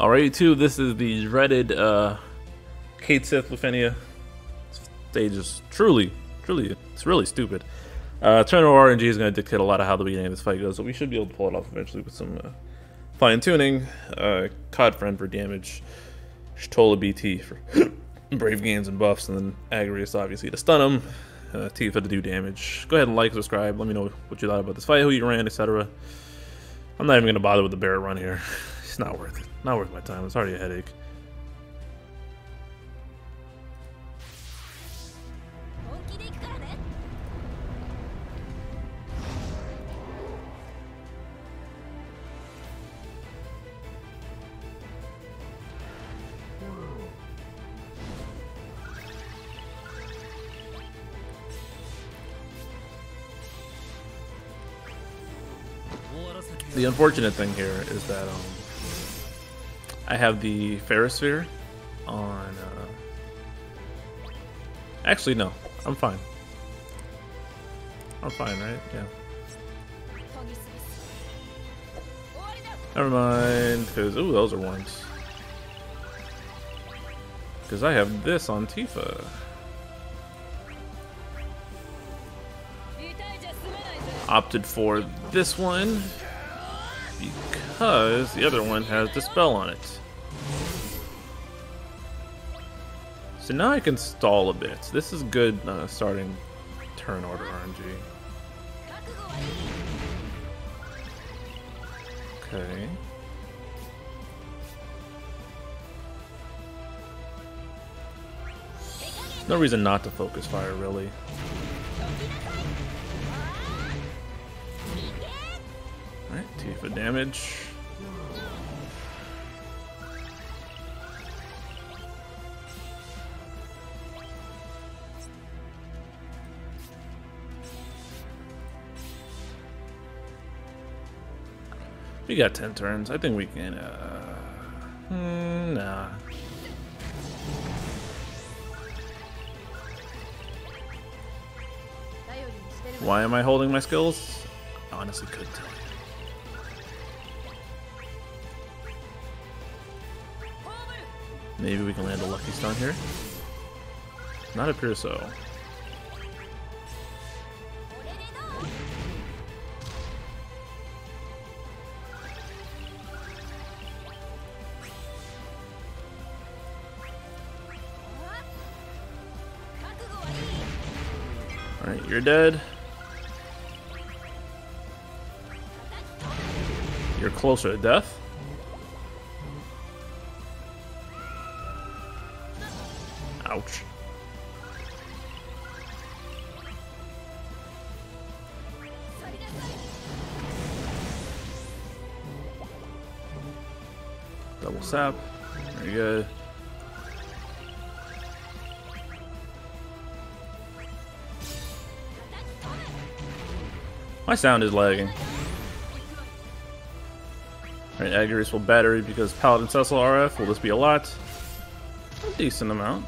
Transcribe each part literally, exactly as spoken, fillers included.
Alright, YouTube, this is the dreaded uh, Cait Sith Lufenia. Stage is truly, truly, it's really stupid. Uh, Eternal R N G is going to dictate a lot of how the beginning of this fight goes, so we should be able to pull it off eventually with some uh, fine-tuning. Uh, Cod Friend for damage, Y'shtola B T for brave gains and buffs, and then Agrias obviously to stun him, uh, Tifa to do damage. Go ahead and like, subscribe, let me know what you thought about this fight, who you ran, et cetera. I'm not even going to bother with the bear run here. It's not worth it. Not worth my time. It's already a headache. The unfortunate thing here is that um, I have the Ferrisphere on. Uh... Actually, no, I'm fine. I'm fine, right? Yeah. Never mind, because ooh, those are ones. Because I have this on Tifa. Opted for this one. Because the other one has the spell on it. So now I can stall a bit. This is good uh, starting turn order R N G. Okay. There's no reason not to focus fire, really. Alright, Tifa damage. We got ten turns. I think we can. Uh, mm, nah. Why am I holding my skills? I honestly couldn't tell you. Maybe we can land a lucky stun here. Not appear so. All right, you're dead. You're closer to death. Ouch. Double sap. Very good. My sound is lagging. Alright, Agrius will battery because Paladin Cecil R F will just be a lot. A decent amount.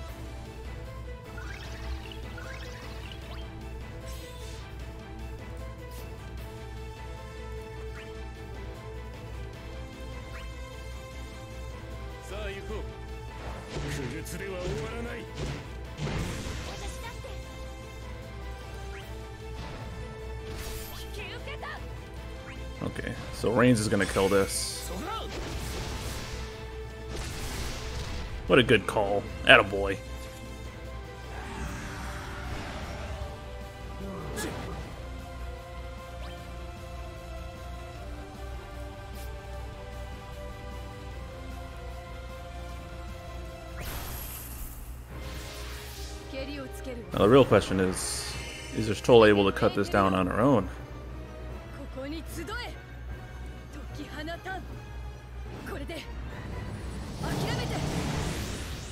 Okay, so Reigns is gonna kill this. What a good call. Attaboy. Now the real question is, is Y'shtola able to cut this down on her own?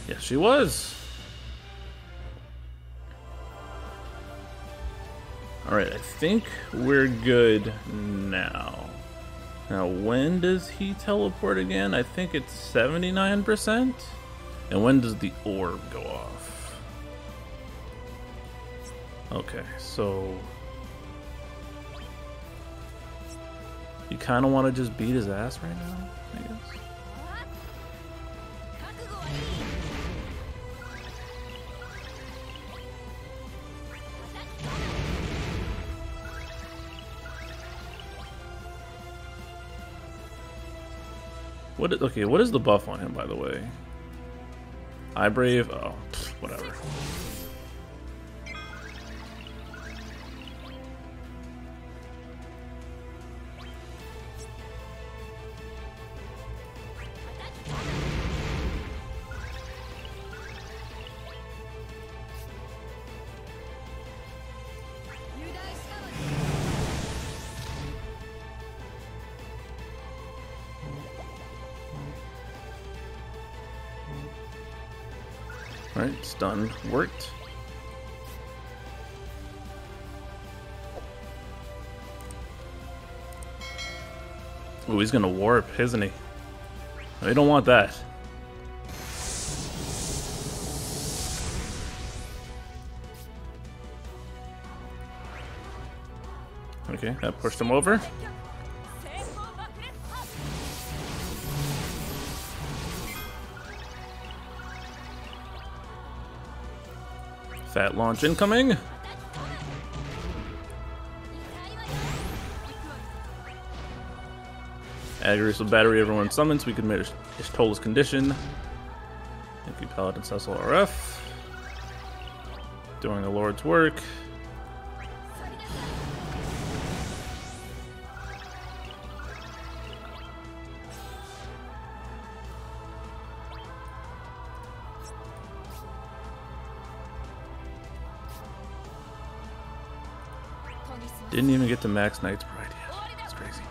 Yes, she was. All right, I think we're good now. Now, when does he teleport again? I think it's seventy-nine percent. And when does the orb go off? Okay, so you kind of want to just beat his ass right now, I guess. What? Is, okay, what is the buff on him, by the way? I Brave? Oh, whatever. Alright, it's done. Worked. Ooh, he's gonna warp, isn't he? No, you don't want that. Okay, that pushed him over. Fat launch incoming. Agrias with battery everyone summons. We can make Y'shtola's condition. Thank you, Paladin Cecil R F. Doing the Lord's work. Didn't even get to max Knight's Pride yet. That's crazy.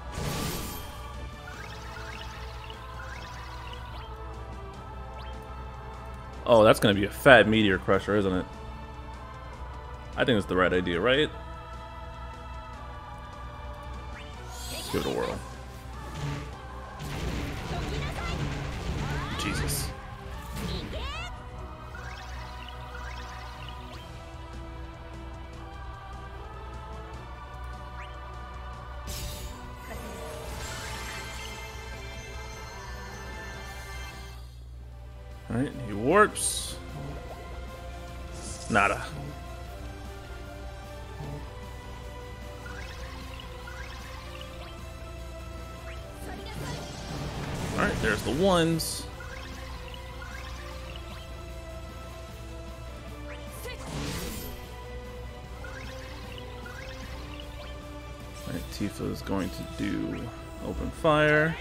Oh, that's gonna be a fat meteor crusher, isn't it? I think it's the right idea, right? Let's give it a whirl. Jesus. Alright, he warps. Nada. Alright, there's the ones. Alright, Tifa is going to do open fire.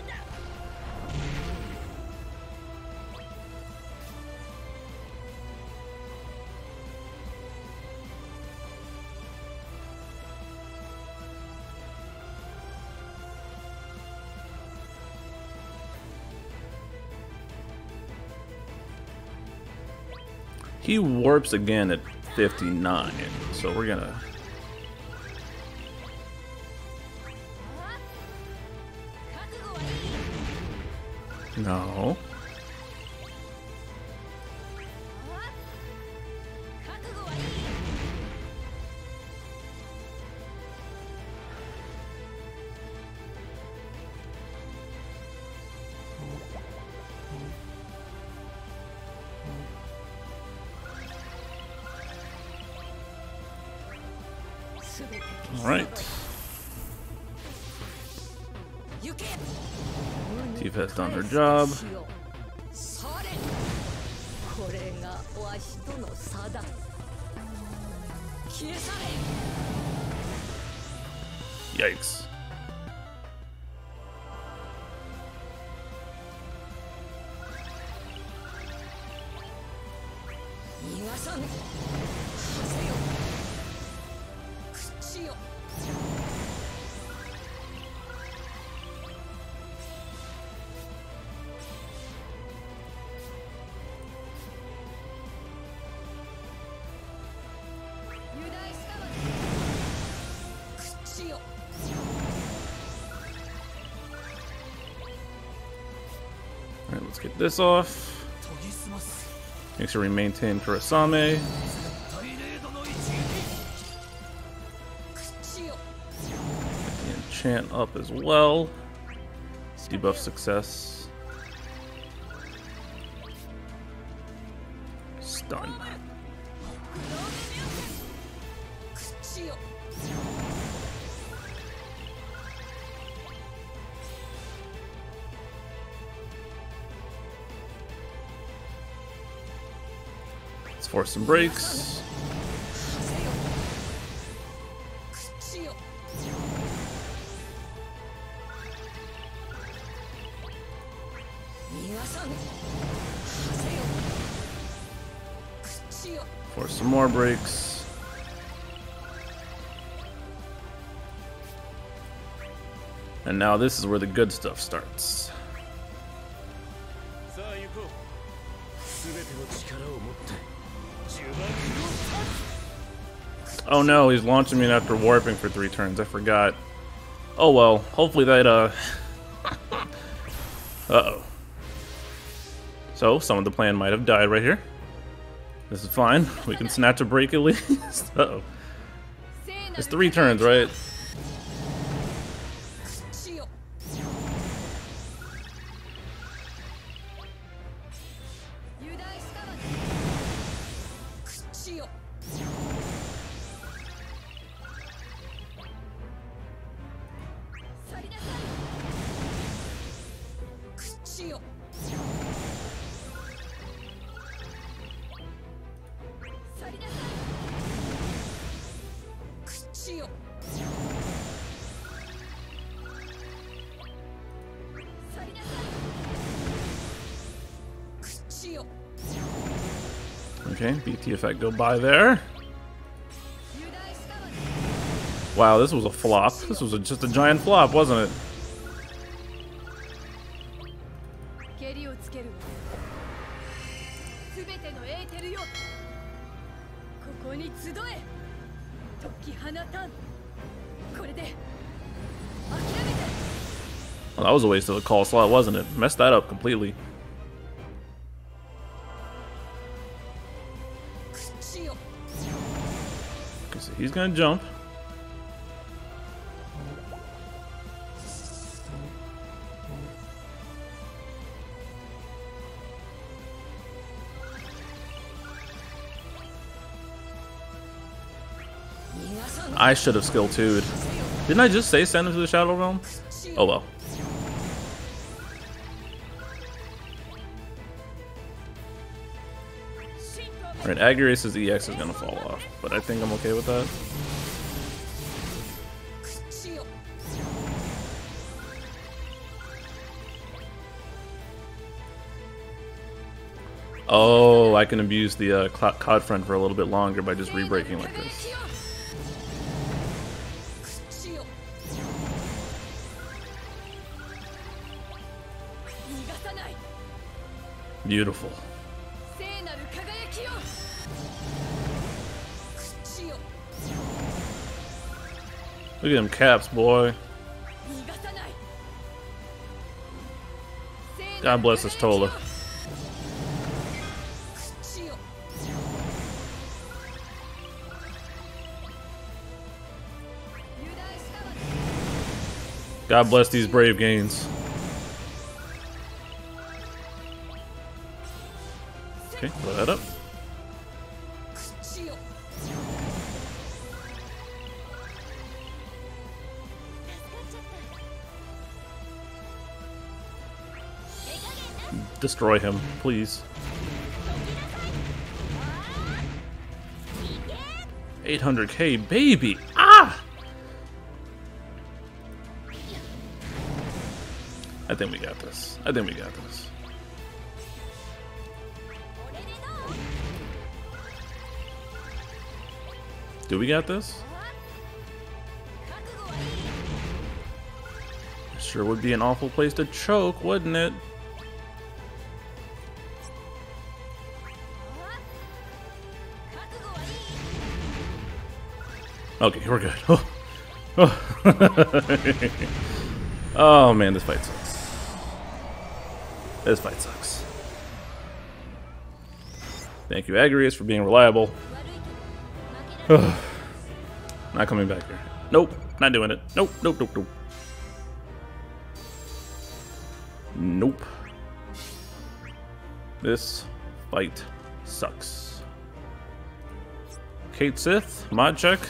He warps again at fifty-nine, so we're gonna... No. Alright. Tifa has done her job. Yikes. Alright, let's get this off. Make sure we maintain Kurasame. Get the enchant up as well. Debuff success. Stun. Let's force some breaks. Force some more breaks. And now this is where the good stuff starts. Oh no, he's launching me after warping for three turns. I forgot. Oh well, hopefully that, uh... Uh-oh. So, some of the plan might have died right here. This is fine. We can snatch a break at least. Uh-oh. It's three turns, right? Okay, B T effect go by there. Wow, this was a flop. This was a, just a giant flop, wasn't it? Well, that was a waste of a call slot, wasn't it? Messed that up completely. He's gonna jump. I should have skill two'd. Didn't I just say send him to the Shadow Realm? Oh well. All right, Agrias' E X is gonna fall off, but I think I'm okay with that. Oh, I can abuse the uh, Cod Friend for a little bit longer by just re-breaking like this. Beautiful. Look at them caps, boy. God bless Y'shtola. God bless these brave gains. Okay, blow that up. Destroy him, please. eight hundred K, baby! Ah! I think we got this. I think we got this. Do we got this? Sure would be an awful place to choke, wouldn't it? Okay, we're good. Oh, oh. Oh man, this fight sucks. This fight sucks. Thank you, Agrias, for being reliable. Oh. Not coming back here. Nope, not doing it. Nope, nope, nope, nope. Nope. This fight sucks. Cait Sith, mod check.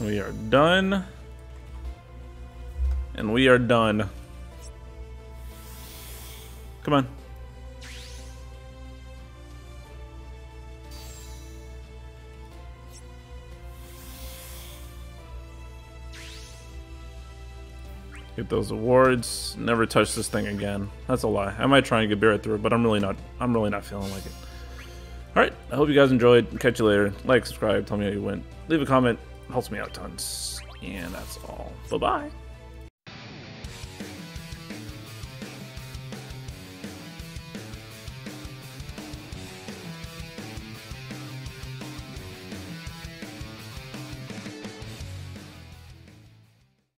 We are done. And we are done. Come on. Get those awards. Never touch this thing again. That's a lie. I might try and get Barret through it, but I'm really not. I'm really not feeling like it. All right. I hope you guys enjoyed. Catch you later. Like, subscribe. Tell me how you went. Leave a comment. Helps me out tons. And that's all. Bye bye.